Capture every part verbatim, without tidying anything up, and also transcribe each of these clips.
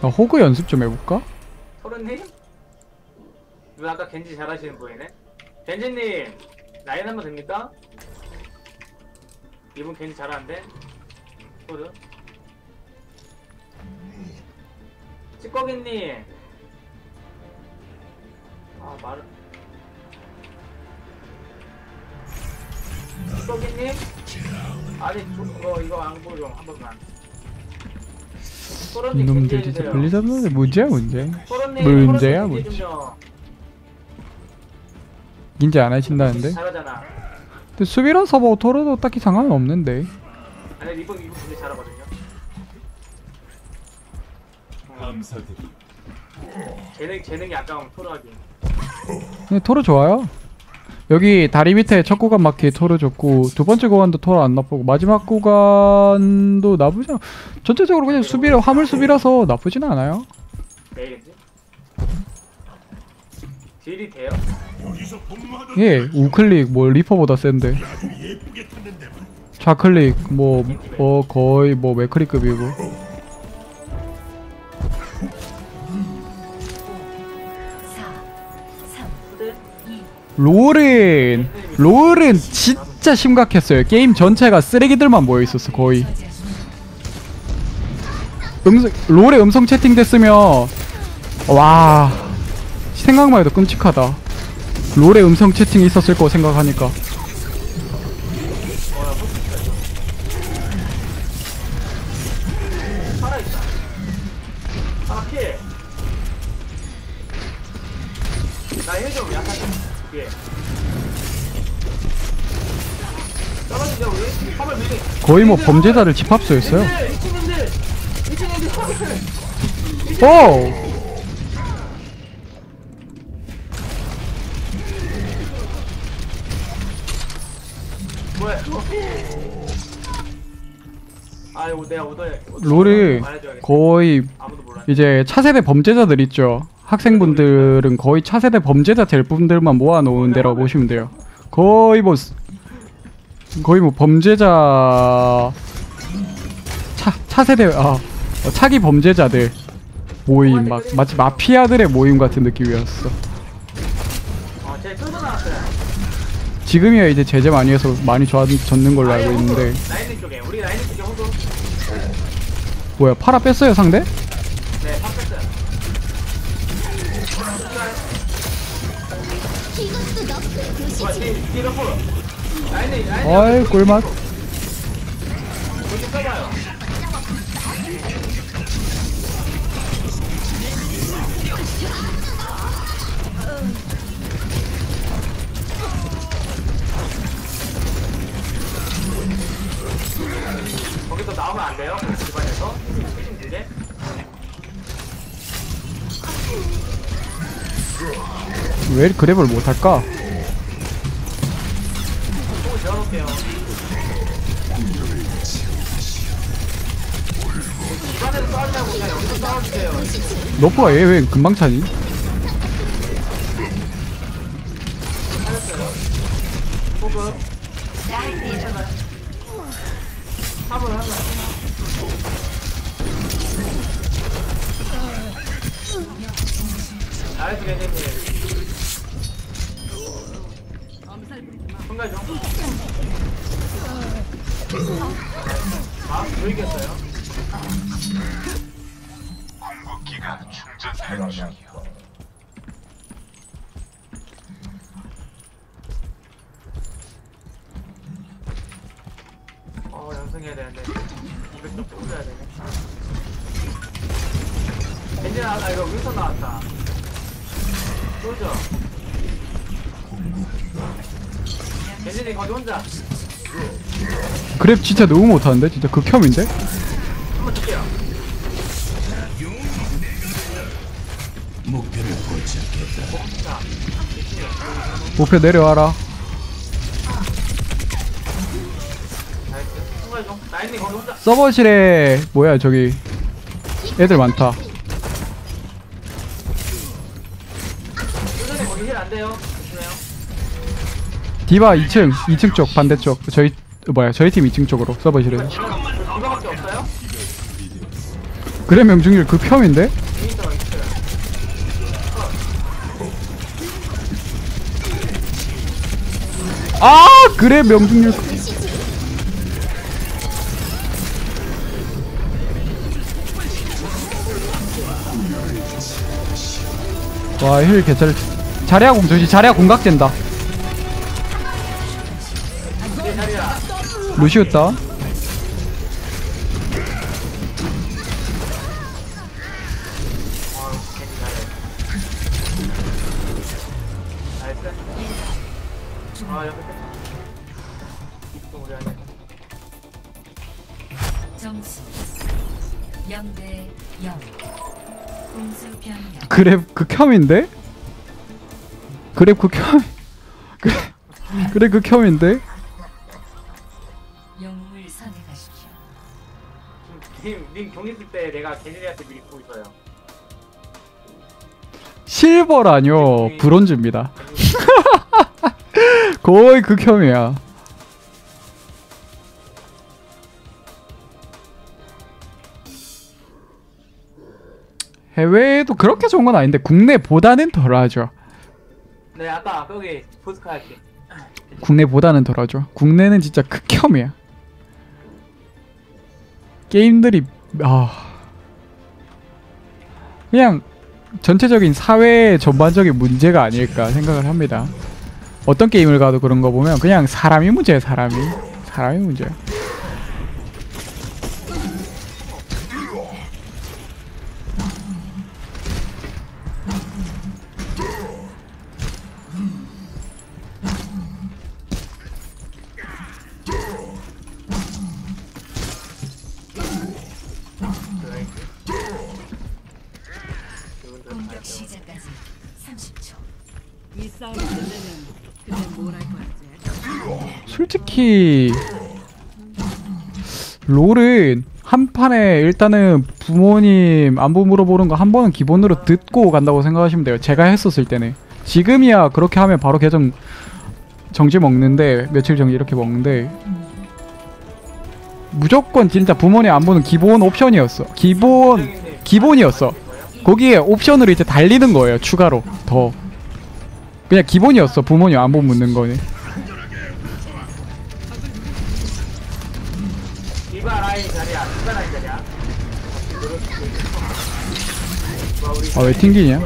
나 호그 연습 좀 해볼까? 토론님? 누나 아까 겐지 잘하시는 분이네? 겐지님! 라인 한번 됩니까? 이분 겐지 잘하는데? 호그 찌꺼기님! 아 말을.. 찌꺼기님? 아니 저거 이거 안 보여 한 번만. 이놈들 진짜 분리잡는 문제야 문제. 문제야 문제. 인제 안 하신다는데? 근데 수비랑 서버 토로도 딱히 상관은 없는데. 아니 리본 이분 분리 잘하거든요. 감사드립니다. 재능 재능이 아까운 토로하기. 근데 토로 좋아요. 여기 다리 밑에 첫 구간 막히 토를 줬고 두 번째 구간도 토를 안 나쁘고 마지막 구간도 나쁘지 않.. 전체적으로 그냥 수비를 화물 수비라서 나쁘진 않아요. 내일인지? 딜이 돼요? 예, 우클릭 뭐 리퍼보다 센데 좌클릭 뭐.. 뭐 거의 뭐 매크리급이고 롤은 롤은 진짜 심각했어요. 게임 전체가 쓰레기들만 모여있었어. 거의 음성, 롤에 음성 채팅 됐으면 와 생각만 해도 끔찍하다. 롤에 음성 채팅이 있었을 거 생각하니까 거의 뭐 범죄자를 집합소했어요. 오! 롤이 거의 이제 차세대 범죄자들 있죠. 학생분들은 거의 차세대 범죄자 될 분들만 모아놓은 데라고 보시면 돼요. 거의 뭐 거의 뭐 범죄자 차.. 차세대.. 아.. 차기 범죄자들 모임 막 마치 마피아들의 모임 같은 느낌이었어. 지금이야 이제 제재 많이 해서 많이 졌는 걸로 알고 있는데 뭐야 파라 뺐어요 상대? 어이 꿀맛. 거기서 나오면 안 돼요? 집안에서? 힘들게? 왜 그랩을 못 할까? 너프가 얘 왜 금방 차니? 아, 보이겠어요? 공급기간 충전된 중이요. 어, 연승해야 되는데 이백 점 뽑아야 되네. 엔진 나왔다. 이거 윈선 나왔다. 쏘죠? 엔진이 거기 혼자. 그랩 진짜 너무 못하는데? 진짜 극혐인데? 한번 줄게요. 목표를 포착했다. 목표 내려와라. 서버실에 뭐야 저기 애들 많다. 디바 이 층, 이 층 쪽 반대쪽 저희 뭐야 저희 팀 이 층 쪽으로 서버실에서. 그래 명중률 그 폄인데? 아 그래 명중률 와 힐 개잘 자리야 공 조심 자리야 공각된다 루시우다 그랩 그 켬인데? 그랩 그 켬 그래 그래 그 켬인데? 영웅을 선택하십시오. 지금 님 경기했을 때 내가 걔네한테 미리 보고 있어요. 실버라뇨 브론즈입니다. 거의 그 켬이야. 해외에도 그렇게 좋은 건 아닌데 국내보다는 덜하죠. 네 아빠 거기 포스카 할게. 국내보다는 덜하죠. 국내는 진짜 극혐이야. 게임들이 아 그냥 전체적인 사회의 전반적인 문제가 아닐까 생각을 합니다. 어떤 게임을 가도 그런 거 보면 그냥 사람이 문제야 사람이 사람이 문제야. 솔직히 롤은 한 판에 일단은 부모님 안부 물어보는 거 한 번은 기본으로 듣고 간다고 생각하시면 돼요. 제가 했었을 때는 지금이야 그렇게 하면 바로 계정 정지 먹는데 며칠 정지 이렇게 먹는데 무조건 진짜 부모님 안부는 기본 옵션이었어. 기본 기본이었어. 거기에 옵션으로 이제 달리는 거예요. 추가로 더 그냥 기본이었어. 부모님 안부 묻는 거는. 아 왜 튕기냐?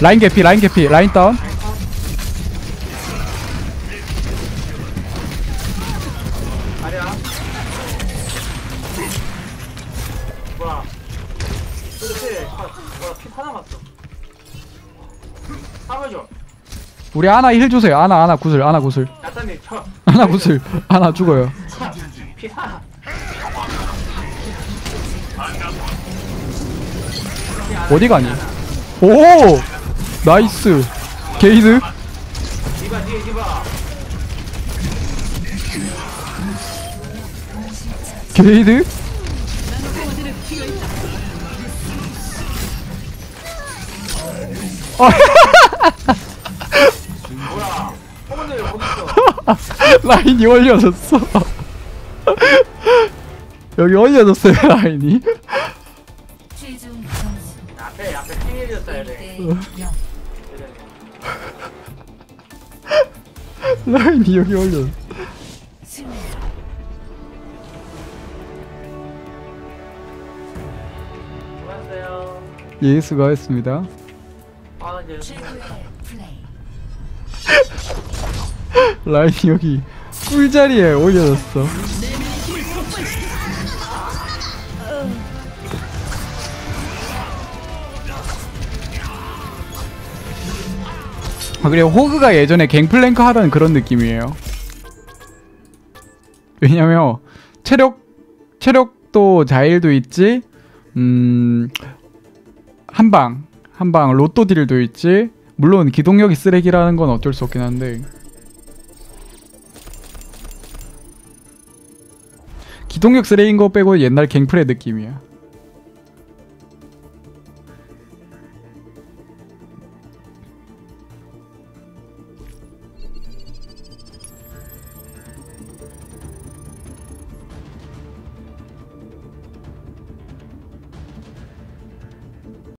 라인 개피 라인 개피 라인 다운 우리 아나 힐 주세요. 아나 아나 구슬 아나 구슬 아나 구슬 아나 죽어요. 어디 가니? 오 나이스 게이드 게이드 라인이 올려졌어. 여기 올려졌어요 라인이. 앞에 앞에 튕겨졌어야 돼. 라인이 여기 올려. 수고하세요. 예 수고하셨습니다. 아 이제. 라인이 여기 꿀자리에 올려졌어. 아 그리고 호그가 예전에 갱플랭크 하던 그런 느낌이에요. 왜냐면 체력 체력도 자일도 있지, 음 한방 한방 로또 딜도 있지. 물론 기동력이 쓰레기라는 건 어쩔 수 없긴 한데. 기동력 쓰레기인 거 빼고 옛날 갱플의 느낌이야.